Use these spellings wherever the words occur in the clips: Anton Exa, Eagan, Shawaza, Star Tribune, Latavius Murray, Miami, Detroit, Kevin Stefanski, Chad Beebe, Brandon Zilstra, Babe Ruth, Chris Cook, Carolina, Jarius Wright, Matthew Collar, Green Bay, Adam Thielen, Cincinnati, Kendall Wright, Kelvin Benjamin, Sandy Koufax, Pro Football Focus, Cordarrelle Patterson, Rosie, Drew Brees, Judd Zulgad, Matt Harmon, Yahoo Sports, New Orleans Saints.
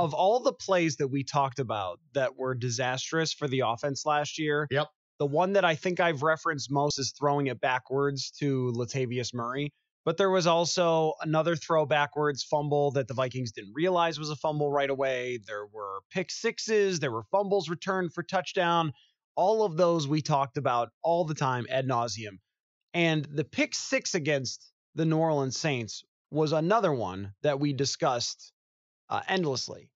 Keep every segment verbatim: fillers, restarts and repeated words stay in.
of all the plays that we talked about that were disastrous for the offense last year, yep. the one that I think I've referenced most is throwing it backwards to Latavius Murray. But there was also another throw backwards fumble that the Vikings didn't realize was a fumble right away. There were pick sixes. There were fumbles returned for touchdown. All of those we talked about all the time ad nauseum. And the pick six against the New Orleans Saints was another one that we discussed uh, endlessly.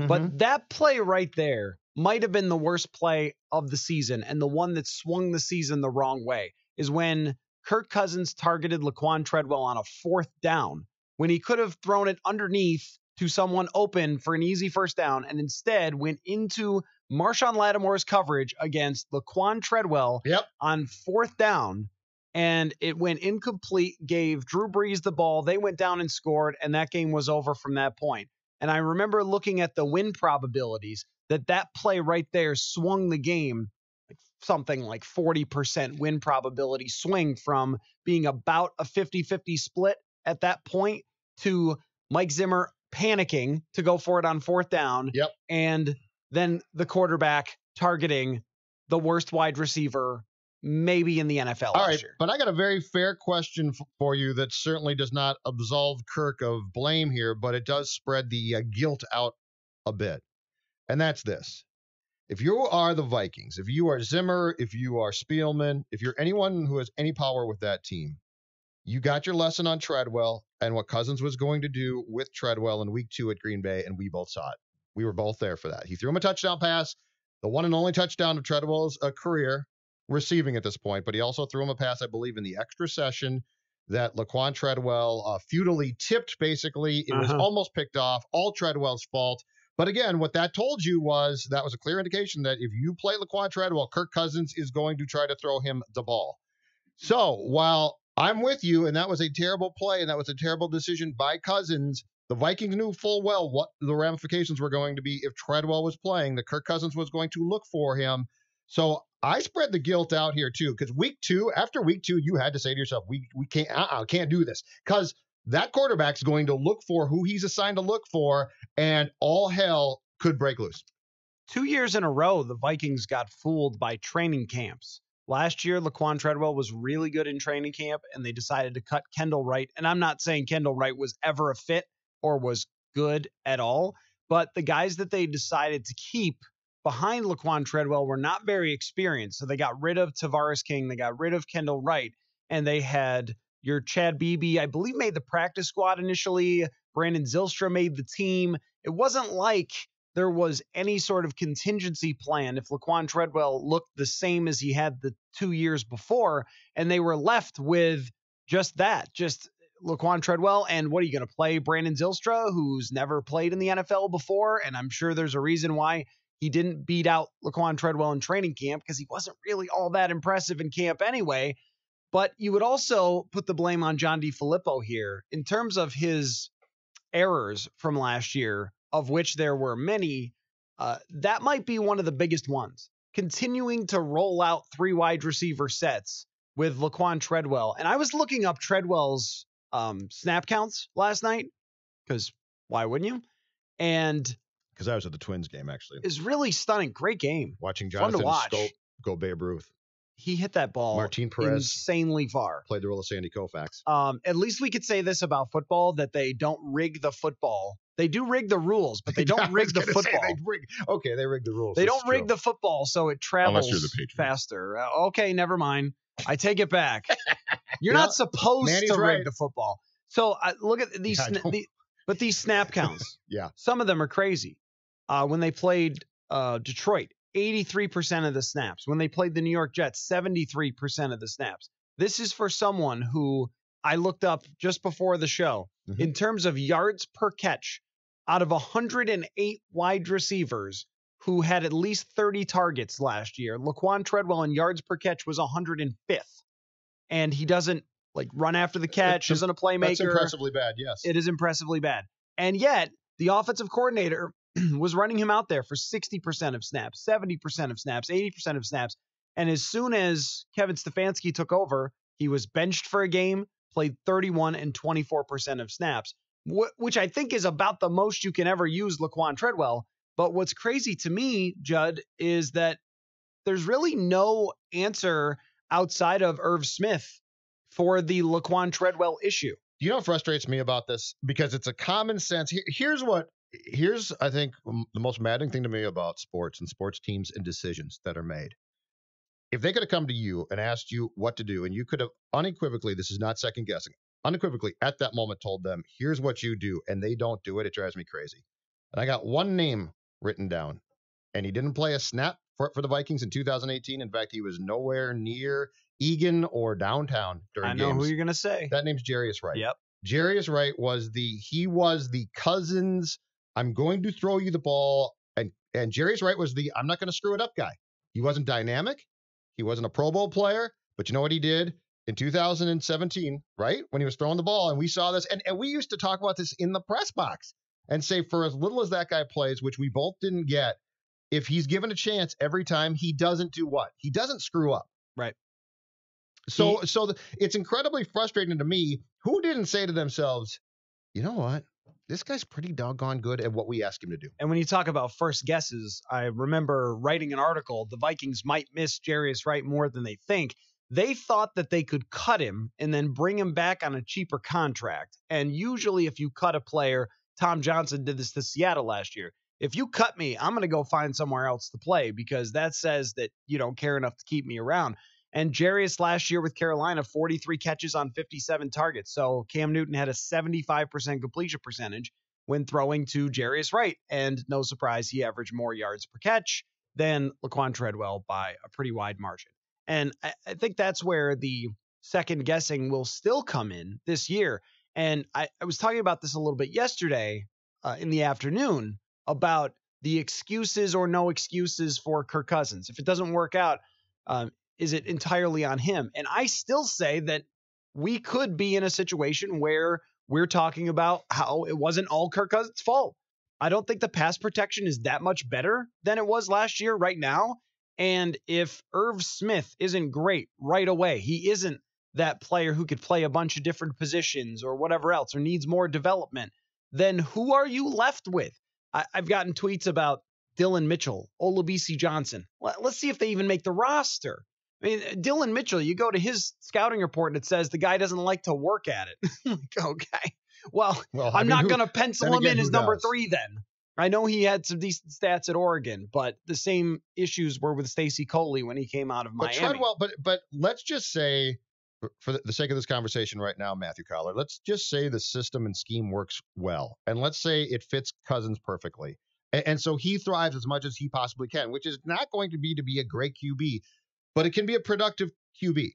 Mm-hmm. But that play right there might have been the worst play of the season, and the one that swung the season the wrong way is when Kirk Cousins targeted Laquon Treadwell on a fourth down when he could have thrown it underneath to someone open for an easy first down, and instead went into Marshawn Lattimore's coverage against Laquon Treadwell yep. on fourth down, and it went incomplete, gave Drew Brees the ball. They went down and scored, and that game was over from that point. And I remember looking at the win probabilities that that play right there swung the game. Something like forty percent win probability swing from being about a fifty-fifty split at that point to Mike Zimmer panicking to go for it on fourth down. Yep. And then the quarterback targeting the worst wide receiver maybe in the N F L All last year. But I got a very fair question f- for you that certainly does not absolve Kirk of blame here, but it does spread the uh, guilt out a bit. And that's this. If you are the Vikings, if you are Zimmer, if you are Spielman, if you're anyone who has any power with that team, you got your lesson on Treadwell and what Cousins was going to do with Treadwell in week two at Green Bay, and we both saw it. We were both there for that. He threw him a touchdown pass, the one and only touchdown of Treadwell's uh, career receiving at this point, but he also threw him a pass, I believe, in the extra session that Laquon Treadwell uh, futilely tipped, basically. It uh-huh. was almost picked off, all Treadwell's fault. But again, what that told you was that was a clear indication that if you play Laquon Treadwell, Kirk Cousins is going to try to throw him the ball. So while I'm with you, and that was a terrible play, and that was a terrible decision by Cousins, the Vikings knew full well what the ramifications were going to be if Treadwell was playing, that Kirk Cousins was going to look for him. So I spread the guilt out here too, because week two, after week two, you had to say to yourself, we we can't, uh-uh, can't do this, because that quarterback's going to look for who he's assigned to look for, and all hell could break loose. Two years in a row, the Vikings got fooled by training camps. Last year, Laquon Treadwell was really good in training camp, and they decided to cut Kendall Wright. And I'm not saying Kendall Wright was ever a fit or was good at all, but the guys that they decided to keep behind Laquon Treadwell were not very experienced. So they got rid of Tavares King, they got rid of Kendall Wright, and they had your Chad Beebe, I believe, made the practice squad initially. Brandon Zilstra made the team. It wasn't like there was any sort of contingency plan if Laquon Treadwell looked the same as he had the two years before, and they were left with just that, just Laquon Treadwell. And what are you going to play? Brandon Zilstra, who's never played in the N F L before, and I'm sure there's a reason why he didn't beat out Laquon Treadwell in training camp, because he wasn't really all that impressive in camp anyway. But you would also put the blame on John DeFilippo here in terms of his errors from last year, of which there were many. Uh, that might be one of the biggest ones, continuing to roll out three wide receiver sets with Laquon Treadwell. And I was looking up Treadwell's um, snap counts last night, because why wouldn't you? And because I was at the Twins game, actually. It's really stunning. Great game. Watching Jonathan Stoke go Babe Ruth. He hit that ball Martin Perez insanely far. Played the role of Sandy Koufax. Um, at least we could say this about football, that they don't rig the football. They do rig the rules, but they don't rig the football. They rig, okay, they rig the rules. They don't rig the football, so it travels faster. Uh, okay, never mind. I take it back. You're yeah. not supposed Manny's to right. rig the football. So I, look at these, yeah, sna- the, but these snap counts. yeah, some of them are crazy. Uh, when they played uh, Detroit, eighty-three percent of the snaps. When they played the New York Jets, seventy-three percent of the snaps. This is for someone who I looked up just before the show. Mm-hmm. In terms of yards per catch, out of one hundred eight wide receivers who had at least thirty targets last year, Laquon Treadwell in yards per catch was one hundred fifth. And he doesn't like run after the catch, it's, isn't a playmaker. That's impressively bad, yes. It is impressively bad. And yet, the offensive coordinator was running him out there for sixty percent of snaps, seventy percent of snaps, eighty percent of snaps. And as soon as Kevin Stefanski took over, he was benched for a game, played thirty-one and twenty-four percent of snaps. wh- which I think is about the most you can ever use Laquon Treadwell. But what's crazy to me, Judd, is that there's really no answer outside of Irv Smith for the Laquon Treadwell issue. You know what frustrates me about this? Because it's a common sense. Here's what, here's, I think, the most maddening thing to me about sports and sports teams and decisions that are made. If they could have come to you and asked you what to do, and you could have unequivocally, this is not second guessing, unequivocally at that moment told them, here's what you do, and they don't do it, it drives me crazy. And I got one name written down, and he didn't play a snap for, for the Vikings in two thousand eighteen. In fact, he was nowhere near Eagan or downtown during games. I know games. Who you're going to say. That name's Jarius Wright. Yep. Jarius Wright was the, he was the Cousins, I'm going to throw you the ball, and, and Jarius Wright was the, I'm not going to screw it up guy. He wasn't dynamic. He wasn't a Pro Bowl player, but you know what he did in two thousand seventeen, right? When he was throwing the ball, and we saw this, and, and we used to talk about this in the press box and say, for as little as that guy plays, which we both didn't get, if he's given a chance every time, he doesn't do what? He doesn't screw up. Right. So, he, so the, it's incredibly frustrating to me. Who didn't say to themselves, you know what? This guy's pretty doggone good at what we ask him to do. And when you talk about first guesses, I remember writing an article, the Vikings might miss Jarius Wright more than they think. They thought that they could cut him and then bring him back on a cheaper contract. And usually if you cut a player, Tom Johnson did this to Seattle last year. If you cut me, I'm going to go find somewhere else to play because that says that you don't care enough to keep me around. And Jarius last year with Carolina, forty-three catches on fifty-seven targets. So Cam Newton had a seventy-five percent completion percentage when throwing to Jarius Wright. And no surprise, he averaged more yards per catch than Laquon Treadwell by a pretty wide margin. And I, I think that's where the second guessing will still come in this year. And I, I was talking about this a little bit yesterday uh, in the afternoon about the excuses or no excuses for Kirk Cousins. If it doesn't work out, um, is it entirely on him? And I still say that we could be in a situation where we're talking about how it wasn't all Kirk Cousins' fault. I don't think the pass protection is that much better than it was last year right now. And if Irv Smith isn't great right away, he isn't that player who could play a bunch of different positions or whatever else or needs more development, then who are you left with? I, I've gotten tweets about Dylan Mitchell, Olabisi Johnson. Let, let's see if they even make the roster. I mean, Dylan Mitchell, you go to his scouting report and it says the guy doesn't like to work at it. Like, okay, well, well I'm mean, not going to pencil him in as number does? three then. I know he had some decent stats at Oregon, but the same issues were with Stacey Coley when he came out of Miami. But Treadwell, but, but let's just say, for the sake of this conversation right now, Matthew Collar, let's just say the system and scheme works well. And let's say it fits Cousins perfectly. And, and so he thrives as much as he possibly can, which is not going to be to be a great Q B, but it can be a productive Q B.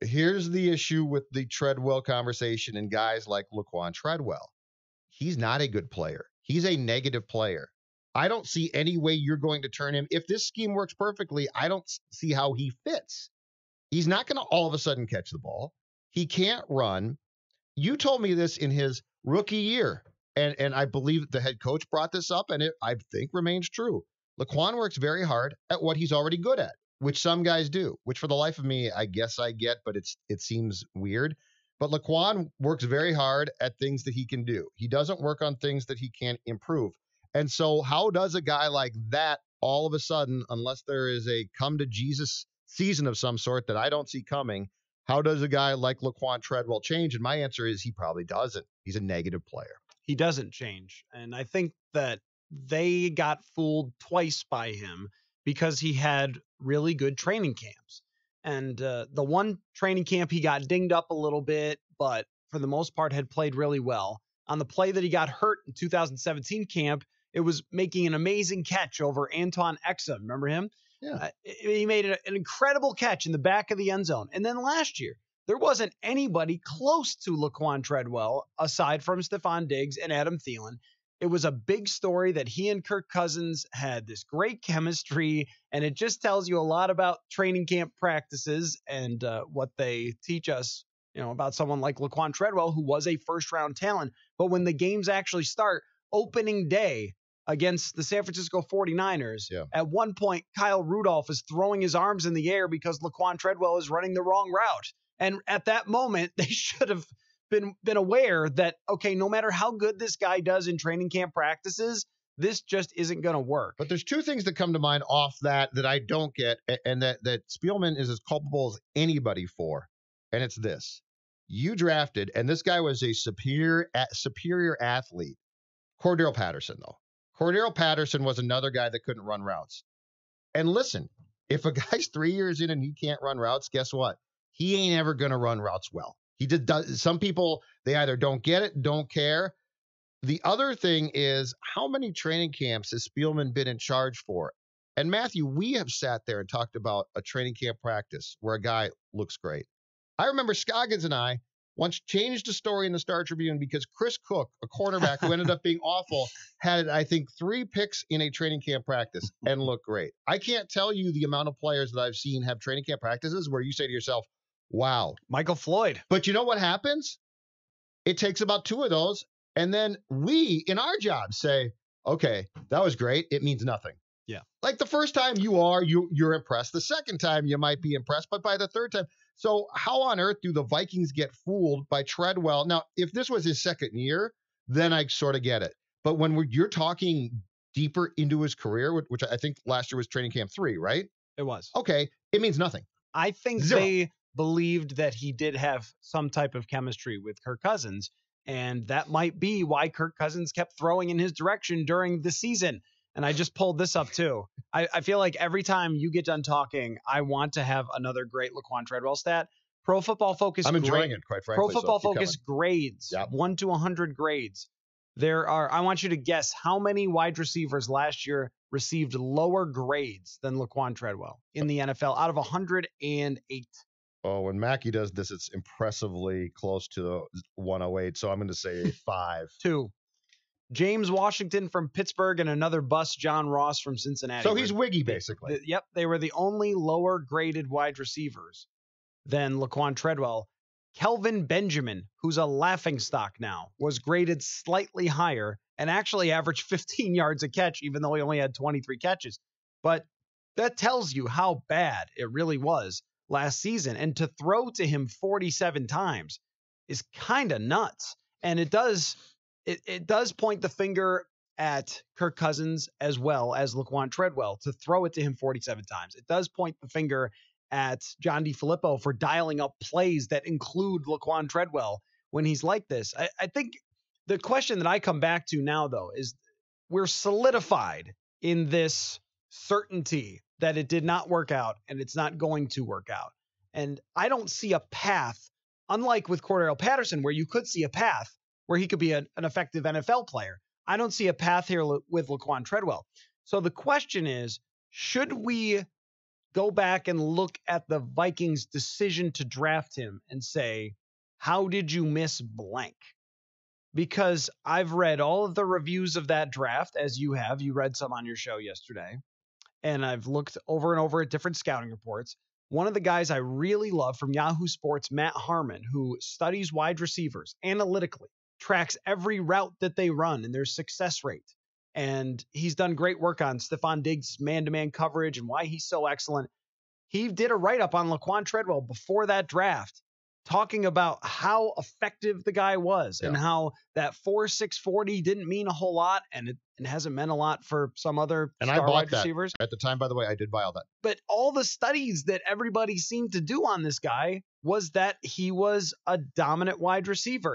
Here's the issue with the Treadwell conversation and guys like Laquon Treadwell. He's not a good player. He's a negative player. I don't see any way you're going to turn him. If this scheme works perfectly, I don't see how he fits. He's not going to all of a sudden catch the ball. He can't run. You told me this in his rookie year, and, and I believe the head coach brought this up, and it, I think, remains true. Laquon works very hard at what he's already good at, which some guys do, which for the life of me, I guess I get, but it's it seems weird. But Laquon works very hard at things that he can do. He doesn't work on things that he can't improve. And so how does a guy like that all of a sudden, unless there is a come-to-Jesus season of some sort that I don't see coming, how does a guy like Laquon Treadwell change? And my answer is he probably doesn't. He's a negative player. He doesn't change. And I think that they got fooled twice by him because he had really good training camps. And uh, the one training camp, he got dinged up a little bit, but for the most part had played really well. On the play that he got hurt in two thousand seventeen camp, it was making an amazing catch over Anton Exa. Remember him? Yeah. Uh, he made an incredible catch in the back of the end zone. And then last year, there wasn't anybody close to Laquon Treadwell aside from Stephon Diggs and Adam Thielen. It was a big story that he and Kirk Cousins had this great chemistry, and it just tells you a lot about training camp practices and uh, what they teach us, you know, about someone like Laquon Treadwell, who was a first-round talent. But when the games actually start, opening day against the San Francisco forty-niners. Yeah. At one point, Kyle Rudolph is throwing his arms in the air because Laquon Treadwell is running the wrong route. And at that moment, they should have been been aware that, okay, no matter how good this guy does in training camp practices, this just isn't going to work. But there's two things that come to mind off that that I don't get, and that, that Spielman is as culpable as anybody for, and it's this. You drafted, and this guy was a superior superior athlete, Cordarrelle Patterson, though. Cordarrelle Patterson was another guy that couldn't run routes. And listen, if a guy's three years in and he can't run routes, guess what? He ain't ever going to run routes well. He just does. Some people, they either don't get it, don't care. The other thing is, how many training camps has Spielman been in charge for? And Matthew, we have sat there and talked about a training camp practice where a guy looks great. I remember Scoggins and I once changed a story in the Star Tribune because Chris Cook, a cornerback who ended up being awful, had, I think, three picks in a training camp practice and looked great. I can't tell you the amount of players that I've seen have training camp practices where you say to yourself, wow. Michael Floyd. But you know what happens? It takes about two of those, and then we, in our job, say, okay, that was great. It means nothing. Yeah. Like the first time you are, you, you're impressed. The second time you might be impressed, but by the third time. So how on earth do the Vikings get fooled by Treadwell? Now, if this was his second year, then I sort of get it. But when we're, you're talking deeper into his career, which I think last year was training camp three, right? It was. Okay. It means nothing. I think Zero. They believed that he did have some type of chemistry with Kirk Cousins, and that might be why Kirk Cousins kept throwing in his direction during the season. And I just pulled this up, too. I, I feel like every time you get done talking, I want to have another great Laquon Treadwell stat. Pro Football Focus. I'm enjoying grade, it, quite frankly. Pro Football so Focus grades, yep. one to one hundred grades. There are. I want you to guess how many wide receivers last year received lower grades than Laquon Treadwell in the N F L out of one hundred eight. Oh, when Mackey does this, it's impressively close to one oh eight. So I'm going to say five. Two. James Washington from Pittsburgh and another bust, John Ross from Cincinnati. So he's Wiggy, basically. Yep. They were the only lower graded wide receivers than Laquon Treadwell. Kelvin Benjamin, who's a laughingstock now, was graded slightly higher and actually averaged fifteen yards a catch, even though he only had twenty-three catches. But that tells you how bad it really was last season. And to throw to him forty-seven times is kind of nuts. And it does... It, it does point the finger at Kirk Cousins as well as Laquon Treadwell to throw it to him forty-seven times. It does point the finger at John DeFilippo for dialing up plays that include Laquon Treadwell when he's like this. I, I think the question that I come back to now, though, is we're solidified in this certainty that it did not work out and it's not going to work out. And I don't see a path, unlike with Cordarrelle Patterson, where you could see a path where he could be an, an effective N F L player. I don't see a path here l- with Laquon Treadwell. So the question is, should we go back and look at the Vikings' decision to draft him and say, how did you miss blank? Because I've read all of the reviews of that draft, as you have. You read some on your show yesterday. And I've looked over and over at different scouting reports. One of the guys I really love from Yahoo Sports, Matt Harmon, who studies wide receivers analytically, tracks every route that they run and their success rate. And he's done great work on Stephon Diggs' man-to-man coverage and why he's so excellent. He did a write-up on Laquon Treadwell before that draft, talking about how effective the guy was yeah. and how that four six forty didn't mean a whole lot and it and hasn't meant a lot for some other and star I bought wide that. receivers. At the time, by the way, I did buy all that. But all the studies that everybody seemed to do on this guy was that he was a dominant wide receiver.